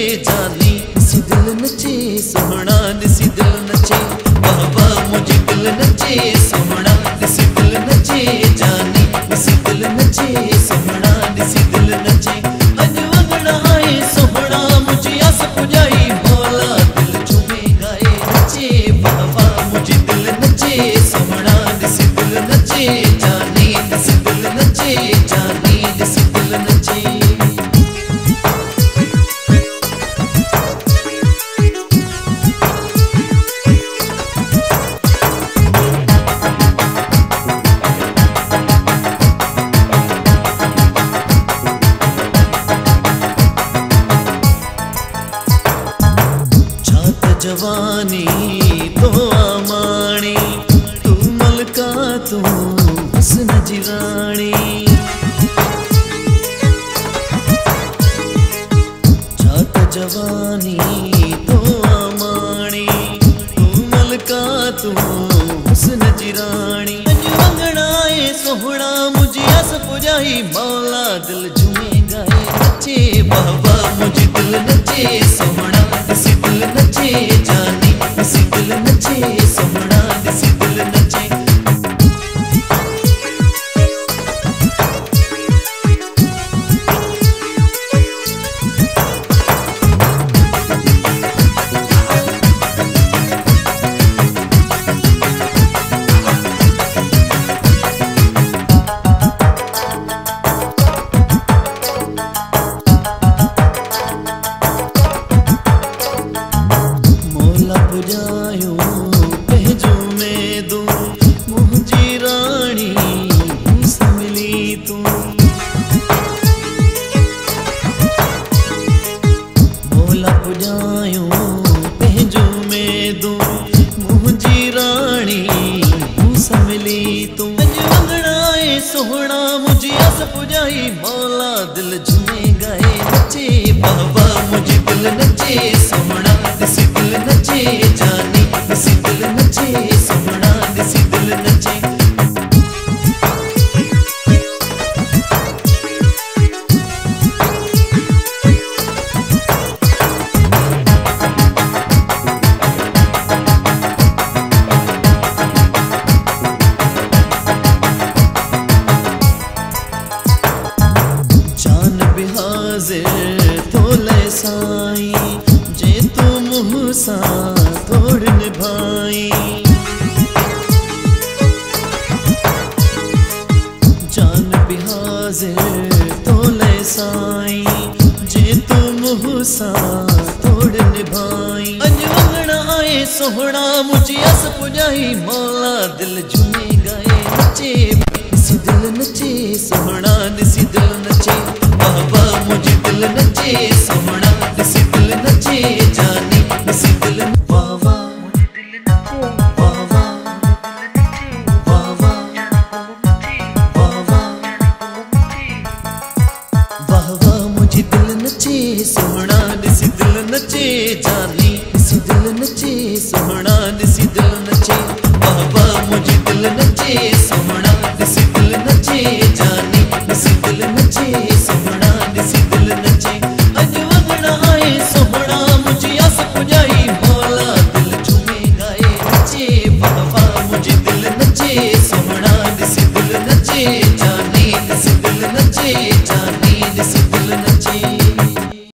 जानी इसी दिल नचे